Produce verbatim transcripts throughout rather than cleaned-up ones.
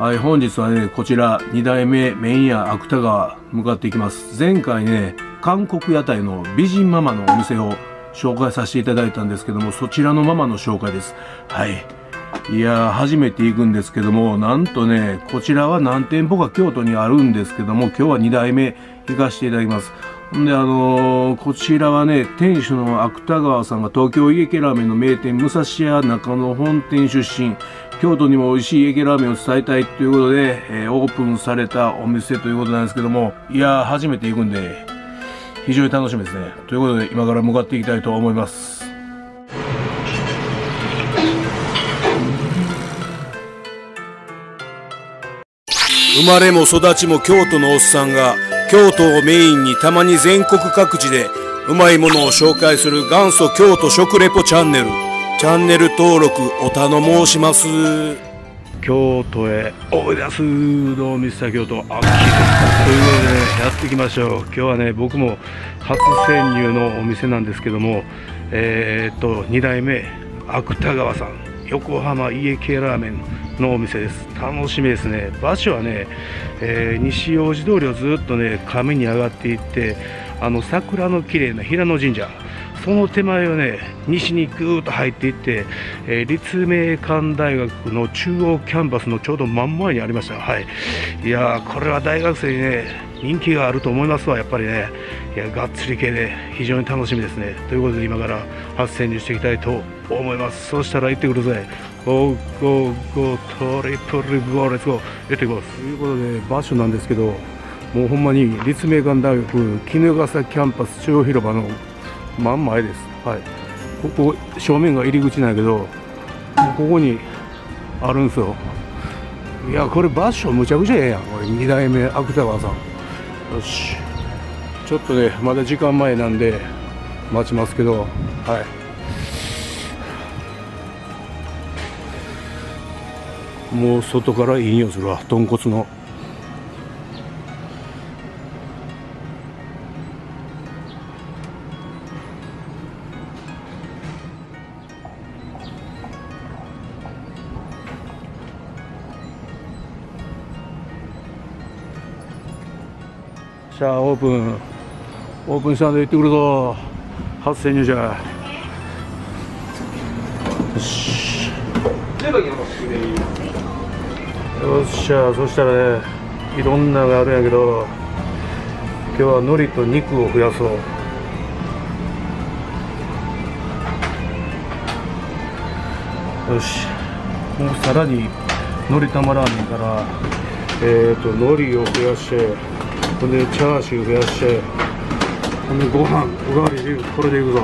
はい、本日はね、こちらにだいめ麺屋芥川向かっていきます。前回ね、韓国屋台の美人ママのお店を紹介させていただいたんですけども、そちらのママの紹介です。はい。いやー、初めて行くんですけども、なんとね、こちらは何店舗か京都にあるんですけども、今日はにだいめ行かせていただきます。んで、あのー、こちらはね、店主の芥川さんが東京家系ラーメンの名店、武蔵屋中野本店出身。京都にも美味しい家系ラーメンを伝えたいということで、えー、オープンされたお店ということなんですけども、いやー、初めて行くんで、非常に楽しみですね。ということで、今から向かっていきたいと思います。生まれも育ちも京都のおっさんが、京都をメインにたまに全国各地でうまいものを紹介する元祖京都食レポチャンネル。チャンネル登録お頼申します。京都へおい出すどうミスター京都アッキーです。ということで、ね、やっていきましょう。今日はね、僕も初潜入のお店なんですけども、えー、っとにだいめ芥川さん、横浜家系ラーメンのお店です。楽しみですね。場所はね、えー、西大路通りをずっとね、上に上がっていって、あの桜の綺麗な平野神社、その手前をね、西にぐーっと入っていって、えー、立命館大学の中央キャンパスのちょうど真ん前にありました。はい、いやー、これは大学生にね、人気があると思いますわ、やっぱりね。いや、がっつり系で、非常に楽しみですね。ということで、今から初潜入していきたいと思います。そうしたら行ってください。ゴーゴーゴー、トリプルゴー、レッツゴー、行ってきます。ということで、場所なんですけど、もうほんまに立命館大学衣笠キャンパス中央広場の真ん前です。はい、ここ正面が入り口なんやけど、ここにあるんですよ。いや、これ場所むちゃくちゃええやん。これにだいめ芥川さん。よし、ちょっとね、まだ時間前なんで待ちますけど、はい、もう外からいい匂いするわ、豚骨の。じゃあオープン、オープンしたんで行ってくるぞ。初潜入じゃ。よし。よっしゃ、そしたらね、いろんなのがあるんやけど、今日は海苔と肉を増やそう。よし、もうさらに海苔玉ラーメンから、えーと、海苔を増やして、これでチャーシュー増やして、これでご飯おかわりして、これでいくぞ。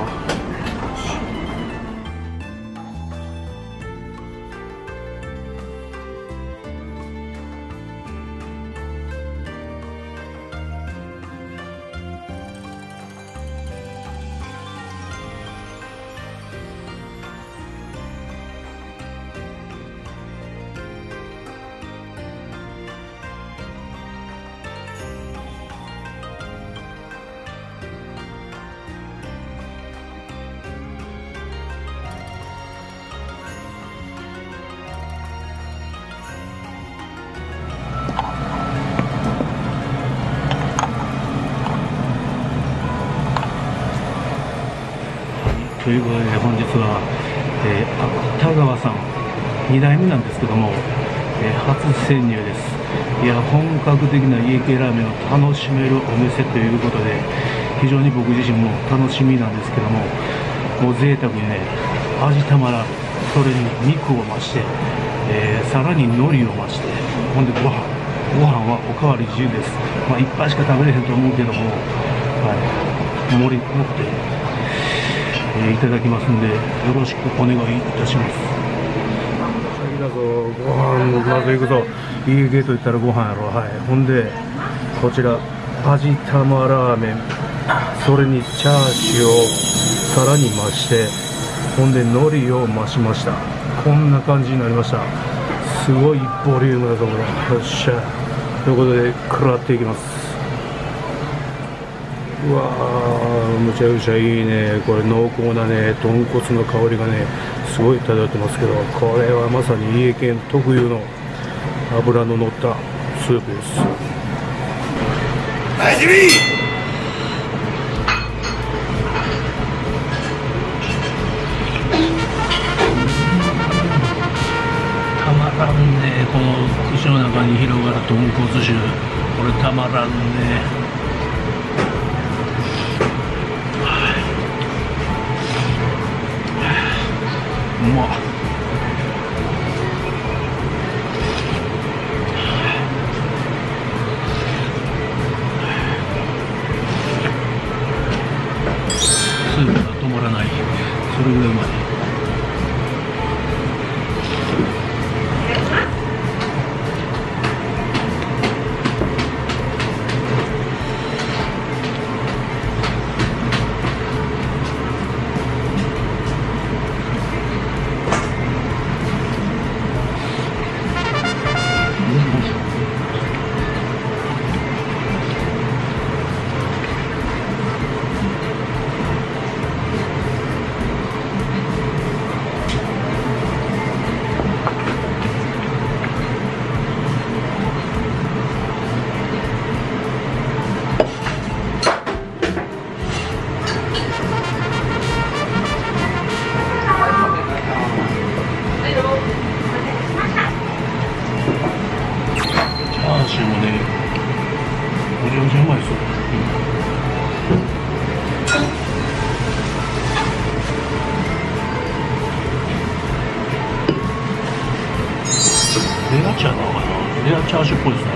ということで、本日は、えー、芥川さんにだいめなんですけども、えー、初潜入です。いや、本格的な家系ラーメンを楽しめるお店ということで、非常に僕自身も楽しみなんですけども、もう贅沢にね、味玉ラーメン、それに肉を増して、えー、さらに海苔を増して、ほんでご飯ご飯はおかわり自由です。まあ、いっぱいしか食べれへんと思うけども、はい、盛り込んでいただきますんで、よろしくお願いいたします。先だぞ、ご飯まずいくぞ。家系といったらご飯やろ。はい、ほんでこちら味玉ラーメン、それにチャーシューをさらに増して、ほんで海苔を増しました。こんな感じになりました。すごいボリュームだぞこれ。よっしゃ、ということで食らっていきます。うわー、むちゃくちゃいいね。これ濃厚なね、豚骨の香りがね、すごい漂ってますけど、これはまさに家系特有の脂の乗ったスープです。味見！たまらんね、この口の中に広がる豚骨汁、これたまらんね。うまっ。スープが止まらない、それぐらいうまい。レアチャーなのかな、レアチャーシューっぽいですね。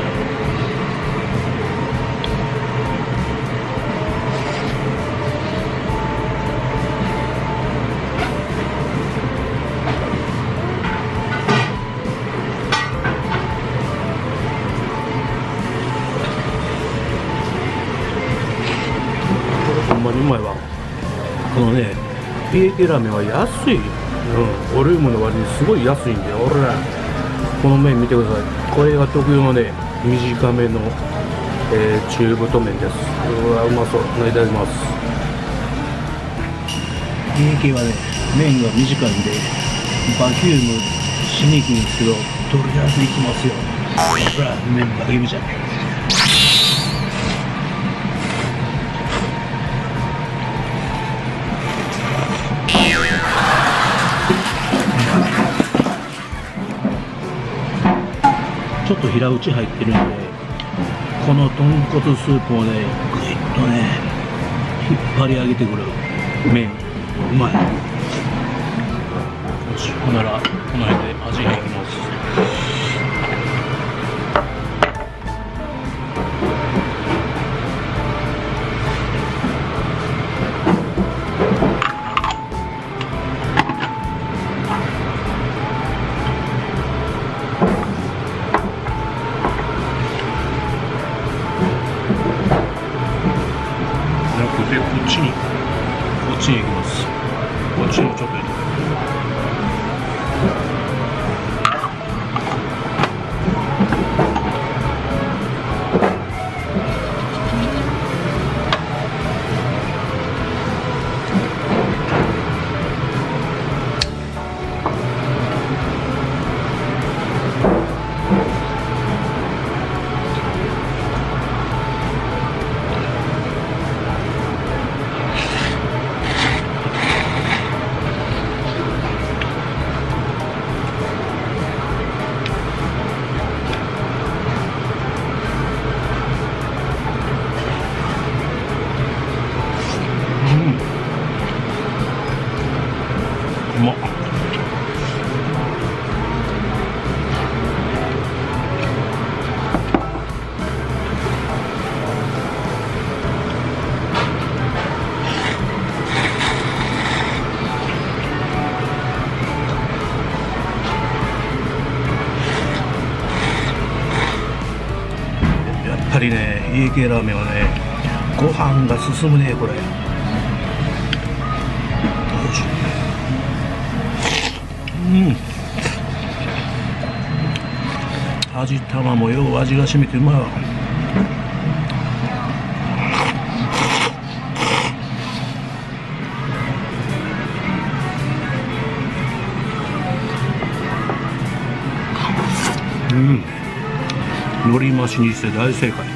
これほんまにうまいわ。このね、ピエテラメは安い、うん、ボリュームの割にすごい安いんだよ。ほらこの麺見てください。これが特有のね、短めの、えー、中太麺です。うわ、うまそう。いただきます。家系はね、麺が短いんでバキュームしにくいんですけど、とりあえずいきますよ。ほら、麺バキュームじゃん。ちょっと平打ち入ってるんで、この豚骨スープをね、ぐいっとね引っ張り上げてくる麺、うまい。よし、ほんならこの辺で味変いきます。で、こっちに、こっちに行きます。こっちもちょっとやってやっぱりね、家系ラーメンはね、ご飯が進むね、これ。うん。味玉もよう味が染みてうまいわ。うん、海苔増しにして大正解。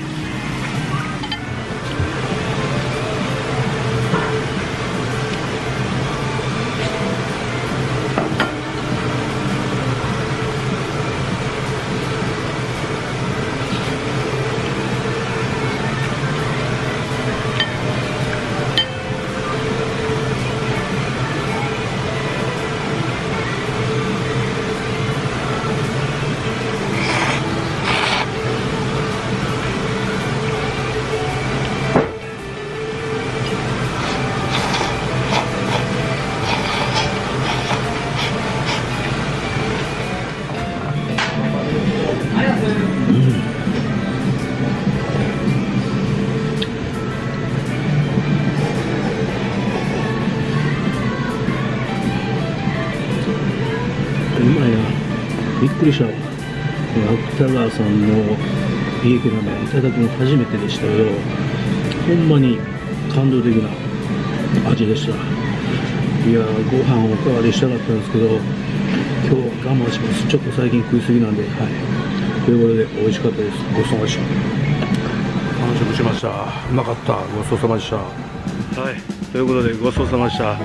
びっくりした。芥川さんのビーフラーメンいただくの初めてでしたけど、ほんまに感動的な味でした。いやー、ご飯おかわりしたかったんですけど、今日我慢します。ちょっと最近食い過ぎなんで、はい、ということで美味しかったです。ごちそうさまでした。完食しました。うまかった。ごちそうさまでした。はい、ということでごちそうさまでした。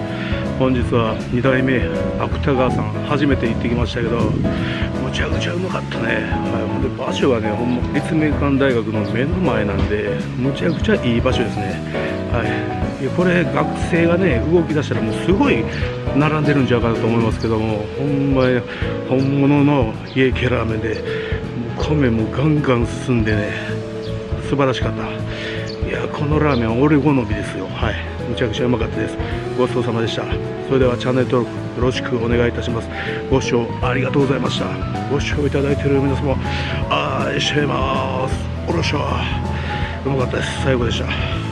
本日はにだいめ芥川さん初めて行ってきましたけど、むちゃくちゃうまかったね。はい、で場所はね、ほんま立命館大学の目の前なんで、むちゃくちゃいい場所ですね。はい、いやこれ学生がね動き出したらもうすごい並んでるんじゃないかなと思いますけども、ほんまに本物の家系ラーメンで米もガンガン進んでね、素晴らしかった。いやこのラーメンは俺好みですよ。はい、むちゃくちゃうまかったです。ごちそうさまでした。それではチャンネル登録よろしくお願いいたします。ご視聴ありがとうございました。ご視聴いただいている皆様、愛してます。おろしゃ、うまかったです。最後でした。